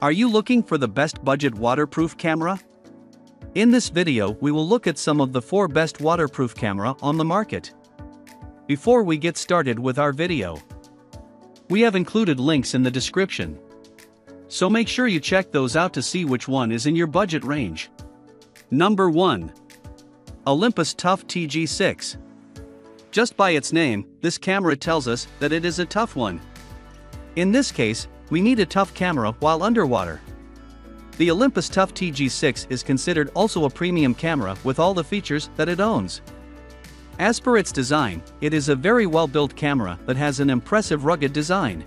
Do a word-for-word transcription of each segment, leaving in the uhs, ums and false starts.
Are you looking for the best budget waterproof camera? In this video, we will look at some of the four best waterproof camera on the market. Before we get started with our video, we have included links in the description, so make sure you check those out to see which one is in your budget range. Number one. Olympus Tough T G six. Just by its name, this camera tells us that it is a tough one. In this case, we need a tough camera while underwater. The Olympus Tough T G six is considered also a premium camera with all the features that it owns. As per its design, it is a very well-built camera that has an impressive rugged design.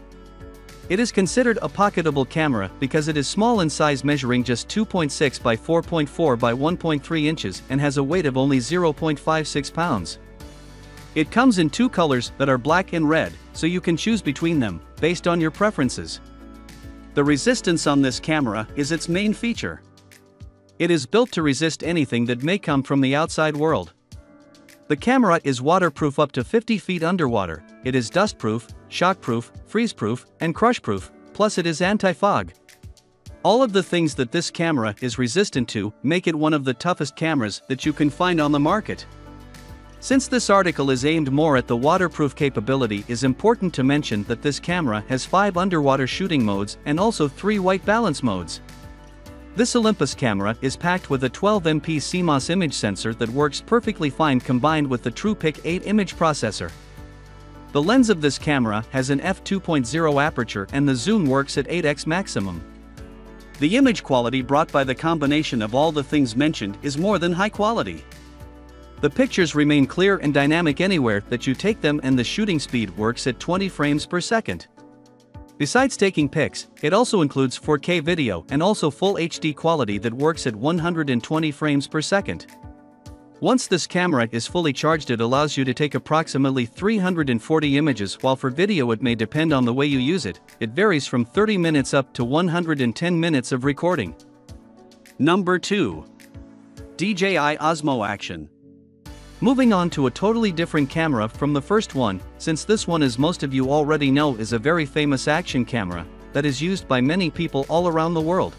It is considered a pocketable camera because it is small in size, measuring just two point six by four point four by one point three inches and has a weight of only zero point five six pounds. It comes in two colors that are black and red, so you can choose between them based on your preferences. The resistance on this camera is its main feature. It is built to resist anything that may come from the outside world. The camera is waterproof up to fifty feet underwater. It is dustproof, shockproof, freezeproof, and crushproof, plus it is anti-fog. All of the things that this camera is resistant to make it one of the toughest cameras that you can find on the market. Since this article is aimed more at the waterproof capability, it is important to mention that this camera has five underwater shooting modes and also three white balance modes. This Olympus camera is packed with a twelve megapixel C M O S image sensor that works perfectly fine combined with the TruePic eight image processor. The lens of this camera has an f two point zero aperture and the zoom works at eight x maximum. The image quality brought by the combination of all the things mentioned is more than high quality. The pictures remain clear and dynamic anywhere that you take them, and the shooting speed works at twenty frames per second. Besides taking pics, it also includes four K video and also full H D quality that works at one hundred twenty frames per second. Once this camera is fully charged, it allows you to take approximately three hundred forty images, while for video it may depend on the way you use it. It varies from thirty minutes up to one hundred ten minutes of recording. Number two. D J I Osmo Action. Moving on to a totally different camera from the first one, since this one, as most of you already know, is a very famous action camera that is used by many people all around the world.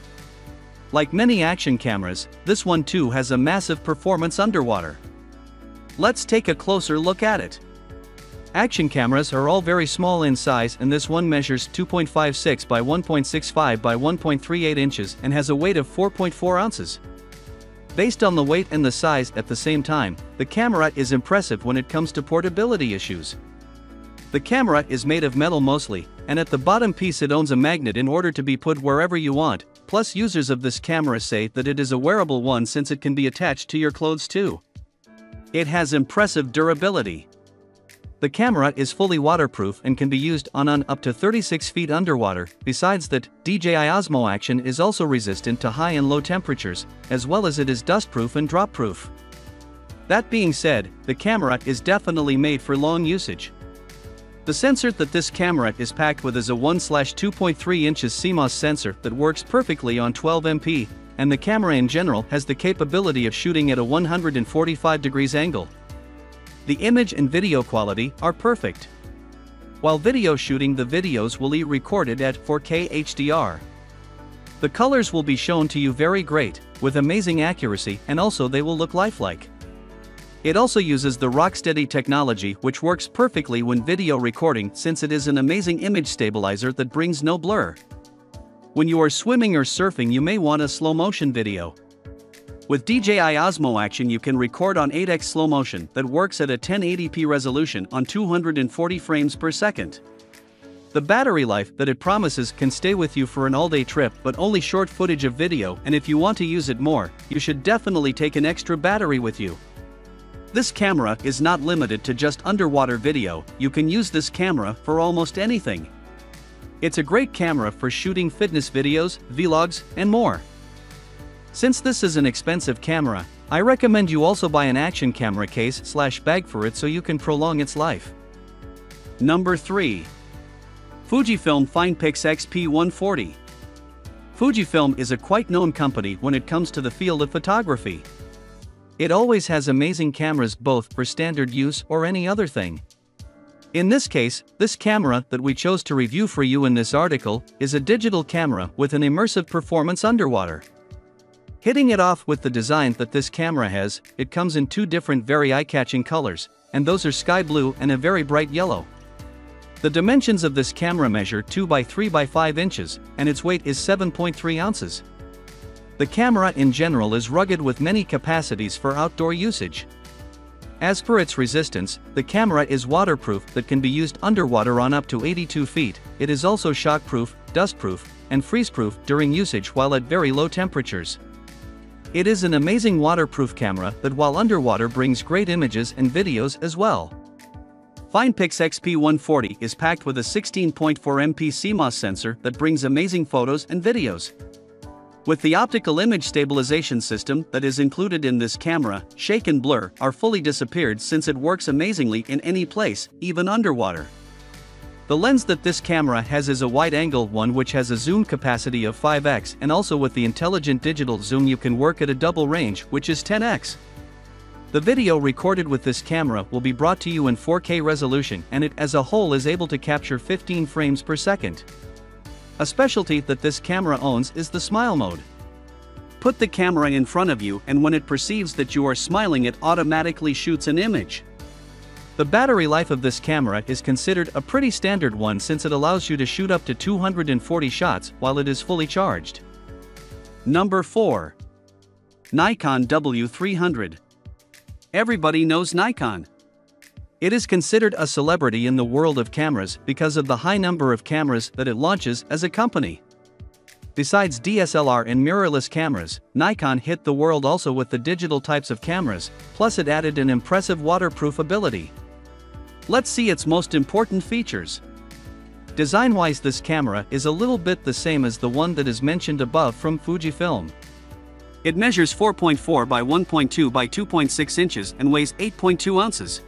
Like many action cameras, this one too has a massive performance underwater. Let's take a closer look at it. Action cameras are all very small in size, and this one measures two point five six by one point six five by one point three eight inches and has a weight of four point four ounces. Based on the weight and the size at the same time, the camera is impressive when it comes to portability issues. The camera is made of metal mostly, and at the bottom piece it owns a magnet in order to be put wherever you want. Plus, users of this camera say that it is a wearable one since it can be attached to your clothes too. It has impressive durability. The camera is fully waterproof and can be used on and up to thirty-six feet underwater. Besides that, D J I Osmo Action is also resistant to high and low temperatures, as well as it is dustproof and dropproof. That being said, the camera is definitely made for long usage. The sensor that this camera is packed with is a one by two point three inches C M O S sensor that works perfectly on twelve megapixel, and the camera in general has the capability of shooting at a one hundred forty-five degrees angle. The image and video quality are perfect. While video shooting, the videos will be recorded at four K H D R. The colors will be shown to you very great, with amazing accuracy, and also they will look lifelike. It also uses the Rocksteady technology, which works perfectly when video recording since it is an amazing image stabilizer that brings no blur. When you are swimming or surfing, you may want a slow motion video. With D J I Osmo Action, you can record on eight x slow motion that works at a ten eighty p resolution on two hundred forty frames per second. The battery life that it promises can stay with you for an all-day trip, but only short footage of video, and if you want to use it more, you should definitely take an extra battery with you. This camera is not limited to just underwater video. You can use this camera for almost anything. It's a great camera for shooting fitness videos, vlogs, and more. Since this is an expensive camera, I recommend you also buy an action camera case slash bag for it so you can prolong its life. Number three. Fujifilm FinePix X P one forty. Fujifilm is a quite known company when it comes to the field of photography. It always has amazing cameras both for standard use or any other thing. In this case, this camera that we chose to review for you in this article is a digital camera with an immersive performance underwater. Hitting it off with the design that this camera has, it comes in two different very eye-catching colors, and those are sky blue and a very bright yellow. The dimensions of this camera measure two by three by five inches, and its weight is seven point three ounces. The camera in general is rugged with many capacities for outdoor usage. As per its resistance, the camera is waterproof that can be used underwater on up to eighty-two feet, it is also shockproof, dustproof, and freezeproof during usage while at very low temperatures. It is an amazing waterproof camera that while underwater brings great images and videos as well. FinePix X P one forty is packed with a sixteen point four megapixel C M O S sensor that brings amazing photos and videos. With the optical image stabilization system that is included in this camera, shake and blur are fully disappeared since it works amazingly in any place, even underwater. The lens that this camera has is a wide-angle one which has a zoom capacity of five X, and also with the intelligent digital zoom you can work at a double range which is ten X. The video recorded with this camera will be brought to you in four K resolution, and it as a whole is able to capture fifteen frames per second. A specialty that this camera owns is the smile mode. Put the camera in front of you, and when it perceives that you are smiling, it automatically shoots an image. The battery life of this camera is considered a pretty standard one since it allows you to shoot up to two hundred forty shots while it is fully charged. Number four. Nikon W three hundred. Everybody knows Nikon. It is considered a celebrity in the world of cameras because of the high number of cameras that it launches as a company. Besides D S L R and mirrorless cameras, Nikon hit the world also with the digital types of cameras, plus it added an impressive waterproof ability. Let's see its most important features. Design-wise, this camera is a little bit the same as the one that is mentioned above from Fujifilm. It measures four point four by one point two by two point six inches and weighs eight point two ounces.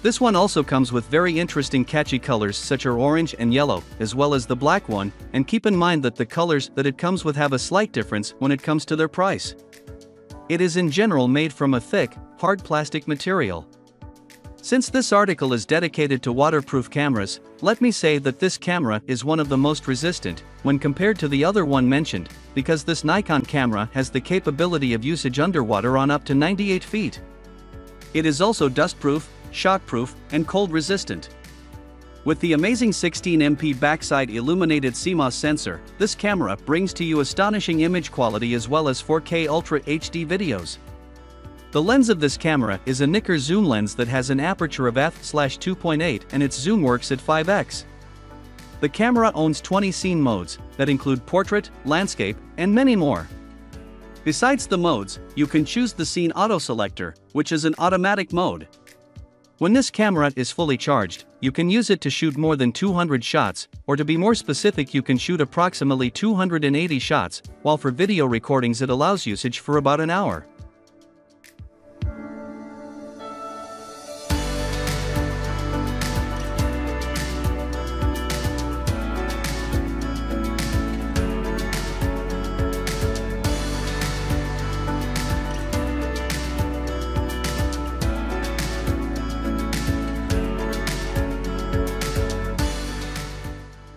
This one also comes with very interesting catchy colors such as orange and yellow, as well as the black one, and keep in mind that the colors that it comes with have a slight difference when it comes to their price. It is in general made from a thick, hard plastic material. Since this article is dedicated to waterproof cameras, let me say that this camera is one of the most resistant, when compared to the other one mentioned, because this Nikon camera has the capability of usage underwater on up to ninety-eight feet. It is also dustproof, shockproof, and cold resistant. With the amazing sixteen megapixel backside illuminated C M O S sensor, this camera brings to you astonishing image quality as well as four K Ultra H D videos. The lens of this camera is a Nikkor zoom lens that has an aperture of f two point eight and its zoom works at five X. The camera owns twenty scene modes that include portrait, landscape, and many more. Besides the modes, you can choose the scene auto selector, which is an automatic mode. When this camera is fully charged, you can use it to shoot more than two hundred shots, or to be more specific, you can shoot approximately two hundred eighty shots, while for video recordings it allows usage for about an hour.